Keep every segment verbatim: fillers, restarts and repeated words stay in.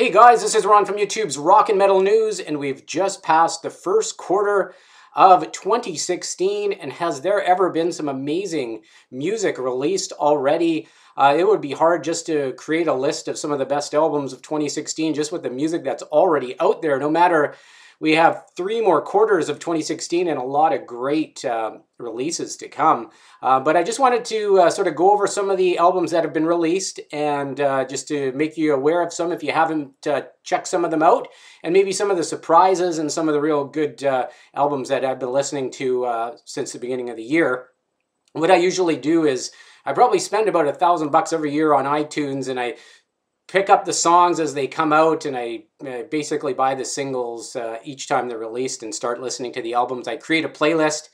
Hey guys, this is Ron from YouTube's Rock and Metal News, and we've just passed the first quarter of twenty sixteen, and has there ever been some amazing music released already? Uh, it would be hard just to create a list of some of the best albums of twenty sixteen just with the music that's already out there. No matter, we have three more quarters of twenty sixteen and a lot of great uh, releases to come. Uh, but I just wanted to uh, sort of go over some of the albums that have been released, and uh, just to make you aware of some if you haven't uh, checked some of them out, and maybe some of the surprises and some of the real good uh, albums that I've been listening to uh, since the beginning of the year. What I usually do is I probably spend about a thousand bucks every year on iTunes, and I pick up the songs as they come out, and I uh, basically buy the singles uh, each time they're released and start listening to the albums. I create a playlist,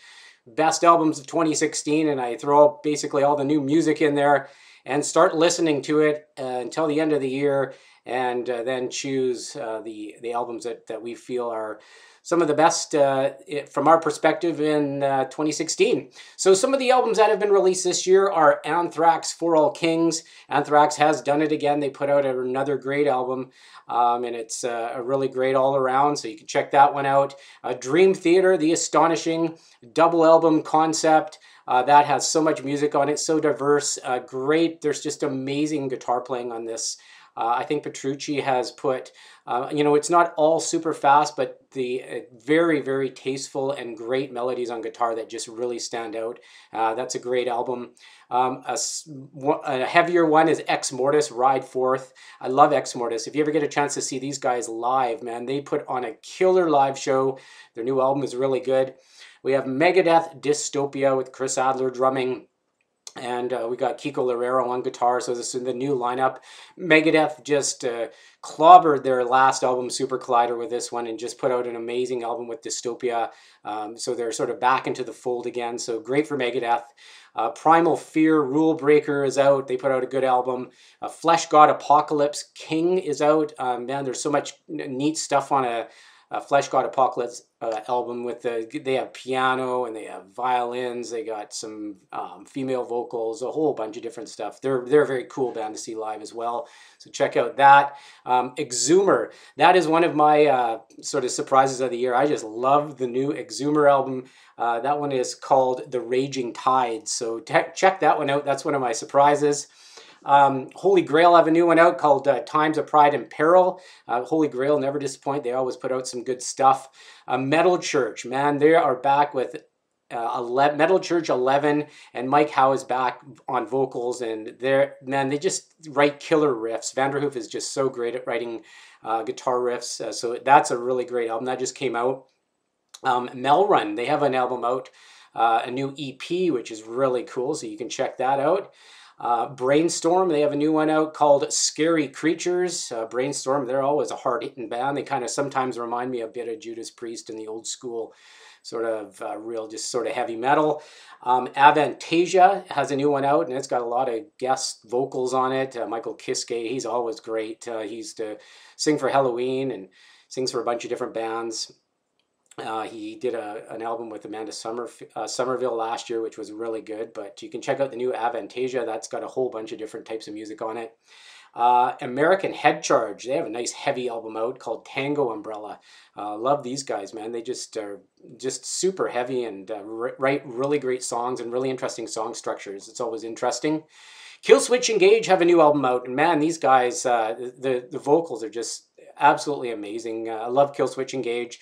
best albums of twenty sixteen, and I throw basically all the new music in there and start listening to it uh, until the end of the year, and uh, then choose uh, the, the albums that, that we feel are some of the best uh, from our perspective in uh, twenty sixteen. So some of the albums that have been released this year are Anthrax, For All Kings. Anthrax has done it again. They put out another great album, um, and it's uh, a really great all around, so you can check that one out. Uh, Dream Theater, The Astonishing, double album concept. Uh, that has so much music on it, so diverse, uh, great. There's just amazing guitar playing on this. Uh, I think Petrucci has put, uh, you know, it's not all super fast, but the uh, very, very tasteful and great melodies on guitar that just really stand out. Uh, that's a great album. Um, a, a heavier one is Exmortus, Ride Forth. I love Exmortus. If you ever get a chance to see these guys live, man, they put on a killer live show. Their new album is really good. We have Megadeth, Dystopia with Chris Adler drumming. And uh, we got Kiko Larrero on guitar, so this is the new lineup. Megadeth just uh, clobbered their last album, Super Collider, with this one, and just put out an amazing album with Dystopia. Um, so they're sort of back into the fold again, so great for Megadeth. Uh, Primal Fear, Rule Breaker is out. They put out a good album. Uh, Fleshgod Apocalypse, King is out. Um, man, there's so much neat stuff on a... Uh, Fleshgod Apocalypse uh, album with the, they have piano and they have violins, they got some um, female vocals, a whole bunch of different stuff. They're, they're a very cool band to see live as well, so check out that. Um, Exumer, that is one of my uh, sort of surprises of the year. I just love the new Exumer album. Uh, that one is called The Raging Tides, so check that one out. That's one of my surprises. Um, Holy Grail have a new one out called uh, Times of Pride and Peril. Uh, Holy Grail never disappoint. They always put out some good stuff. Uh, Metal Church, man, they are back with uh, Metal Church eleven, and Mike Howe is back on vocals, and they're, man, they just write killer riffs. Vanderhoof is just so great at writing uh, guitar riffs, uh, so that's a really great album. That just came out. Um, Melrun, they have an album out, uh, a new E P, which is really cool, so you can check that out. Uh, Brainstorm, they have a new one out called Scary Creatures. Uh, Brainstorm, they're always a hard-hitting band. They kind of sometimes remind me a bit of Judas Priest in the old school sort of uh, real, just sort of heavy metal. Um, Avantasia has a new one out, and it's got a lot of guest vocals on it. Uh, Michael Kiske, he's always great. Uh, he used to sing for Halloween and sings for a bunch of different bands. Uh, he did a, an album with Amanda Somerf uh, Somerville last year, which was really good, but you can check out the new Avantasia. That's got a whole bunch of different types of music on it. Uh, American Head Charge, they have a nice heavy album out called Tango Umbrella. Uh, love these guys, man. They just are just super heavy and uh, write really great songs and really interesting song structures. It's always interesting. Killswitch Engage have a new album out, and man, these guys, uh, the, the vocals are just absolutely amazing. Uh, I love Killswitch Engage.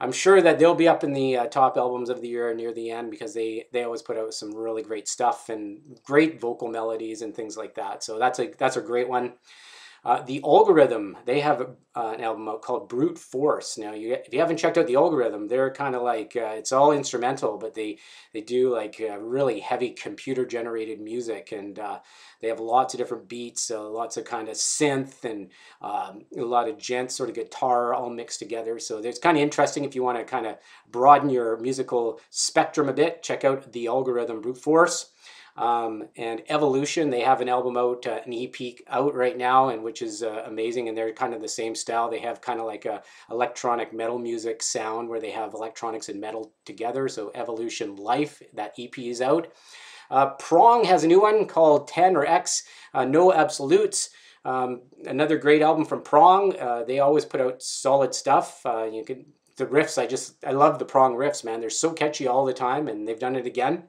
I'm sure that they'll be up in the uh, top albums of the year near the end, because they, they always put out some really great stuff and great vocal melodies and things like that. So that's a, that's a great one. Uh, The Algorithm, they have a, uh, an album out called Brute Force. Now, you, if you haven't checked out The Algorithm, they're kind of like, uh, it's all instrumental, but they, they do like uh, really heavy computer-generated music, and uh, they have lots of different beats, uh, lots of kind of synth, and um, a lot of gent sort of guitar all mixed together. So it's kind of interesting if you want to kind of broaden your musical spectrum a bit. Check out The Algorithm, Brute Force. Um, and Evolution, they have an album out, uh, an E P out right now, and which is uh, amazing, and they're kind of the same style. They have kind of like a electronic metal music sound where they have electronics and metal together, so Evolution Life, that E P is out. Uh, Prong has a new one called ten or X, uh, No Absolutes. Um, another great album from Prong. Uh, they always put out solid stuff. Uh, you could, the riffs, I just, I love the Prong riffs, man. They're so catchy all the time, and they've done it again.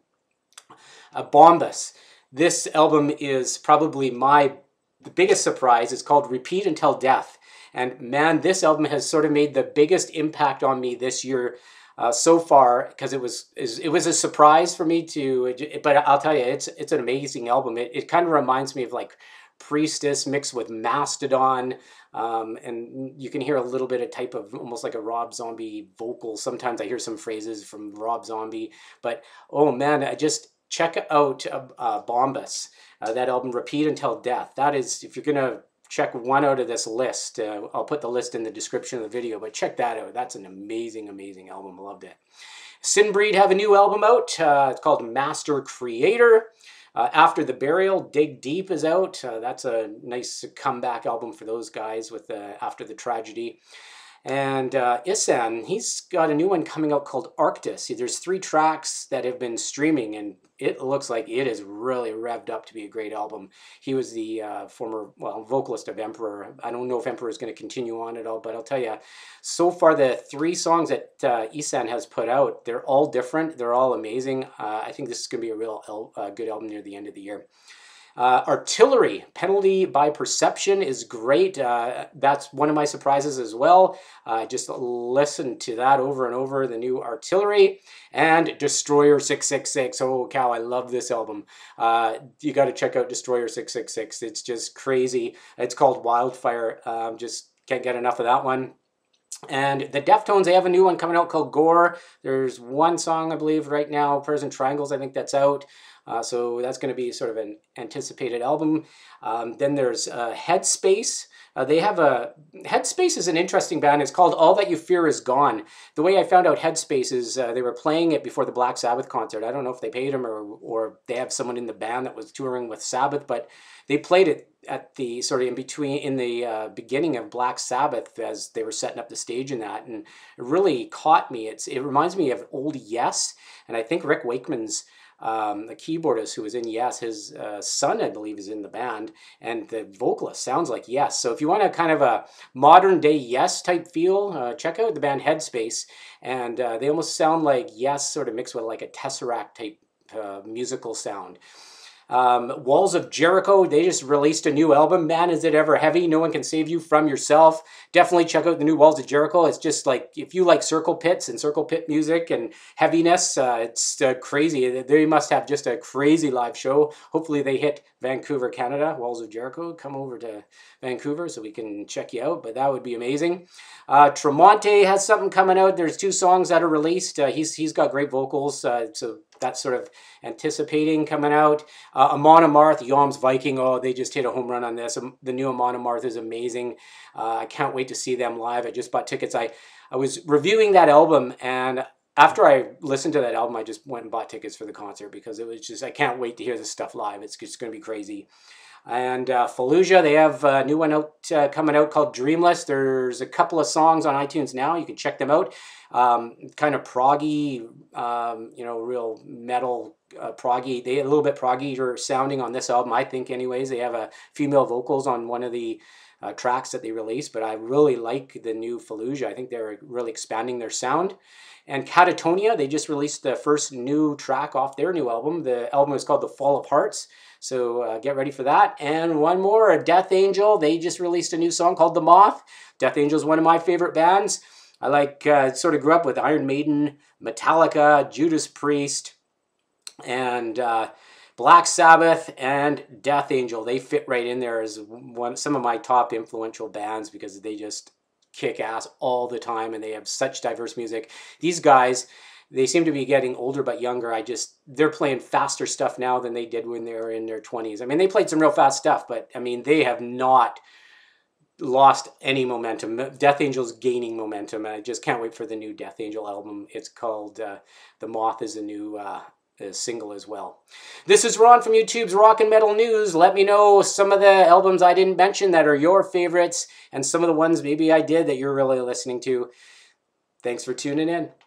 Uh, Bombus. This album is probably my the biggest surprise. It's called Repeat Until Death. And man, this album has sort of made the biggest impact on me this year uh, so far, because it was it was a surprise for me to, but I'll tell you, it's it's an amazing album. It, it kind of reminds me of like Priestess mixed with Mastodon, um, and you can hear a little bit of type of almost like a Rob Zombie vocal. Sometimes I hear some phrases from Rob Zombie, but oh man, I just, check out uh, uh, Bombus, uh, that album, Repeat Until Death. That is, if you're going to check one out of this list, uh, I'll put the list in the description of the video, but check that out. That's an amazing, amazing album. I loved it. Sinbreed have a new album out. Uh, it's called Master Creator. Uh, After the Burial, Dig Deep is out. Uh, that's a nice comeback album for those guys with uh, After the Tragedy. And uh, Ihsahn, he's got a new one coming out called Arctis. There's three tracks that have been streaming, and it looks like it is really revved up to be a great album. He was the uh, former well vocalist of Emperor. I don't know if Emperor is going to continue on at all, but I'll tell you, so far the three songs that uh, Ihsahn has put out, they're all different. They're all amazing. Uh, I think this is going to be a real el uh, good album near the end of the year. Uh, Artillery, Penalty by Perception is great. Uh, that's one of my surprises as well. Uh, just listen to that over and over, the new Artillery. And Destroyer six six six. Oh, cow, I love this album. Uh, you got to check out Destroyer six six six. It's just crazy. It's called Wildfire. Um, just can't get enough of that one. And the Deftones, they have a new one coming out called Gore. There's one song, I believe, right now, Prayers and Triangles, I think that's out. Uh, so that's going to be sort of an anticipated album. Um, then there's uh, Headspace. Uh, they have a, Headspace is an interesting band. It's called All That You Fear Is Gone. The way I found out Headspace is uh, they were playing it before the Black Sabbath concert. I don't know if they paid them or, or they have someone in the band that was touring with Sabbath, but they played it at the sort of in between, in the uh, beginning of Black Sabbath as they were setting up the stage in that, and it really caught me. It's, it reminds me of old Yes, and I think Rick Wakeman's, um, the keyboardist who was in Yes, his uh, son, I believe, is in the band, and the vocalist sounds like Yes. So if you want a kind of a modern day Yes type feel, uh, check out the band Headspace, and uh, they almost sound like Yes sort of mixed with like a Tesseract type uh, musical sound. Um, Walls of Jericho, they just released a new album. Man, is it ever heavy. No one can save you from yourself. Definitely check out the new Walls of Jericho. It's just like, if you like circle pits and circle pit music and heaviness, uh, it's uh, crazy. They must have just a crazy live show. Hopefully they hit Vancouver, Canada. Walls of Jericho, come over to Vancouver so we can check you out, but that would be amazing. Uh, Tremonte has something coming out. There's two songs that are released. Uh, he's, he's got great vocals, uh, so that's sort of anticipating coming out. Uh, Amon Amarth, Yom's Viking, oh, they just hit a home run on this. Um, the new Amon Amarth is amazing. Uh, I can't wait to see them live. I just bought tickets. I, I was reviewing that album, and after I listened to that album, I just went and bought tickets for the concert, because it was just, I can't wait to hear this stuff live. It's just going to be crazy. And uh, Fallujah, they have a new one out uh, coming out called Dreamless. There's a couple of songs on iTunes now. You can check them out. Um, kind of proggy, um, you know, real metal uh, proggy. They a little bit proggier sounding on this album, I think anyways. They have a female vocals on one of the uh, tracks that they released, but I really like the new Fallujah. I think they're really expanding their sound. And Catatonia, they just released the first new track off their new album. The album is called The Fall of Hearts, so uh, get ready for that. And one more, Death Angel. They just released a new song called The Moth. Death Angel is one of my favorite bands. I like, uh, sort of grew up with Iron Maiden, Metallica, Judas Priest, and uh, Black Sabbath, and Death Angel. They fit right in there as one, some of my top influential bands, because they just kick ass all the time, and they have such diverse music. These guys, they seem to be getting older but younger. I just, they're playing faster stuff now than they did when they were in their twenties. I mean, they played some real fast stuff, but I mean, they have not lost any momentum. Death Angel's gaining momentum, and I just can't wait for the new Death Angel album. It's called uh, The Moth, is a new uh, a single as well. This is Ron from YouTube's Rock and Metal News. Let me know some of the albums I didn't mention that are your favorites, and some of the ones maybe I did that you're really listening to. Thanks for tuning in.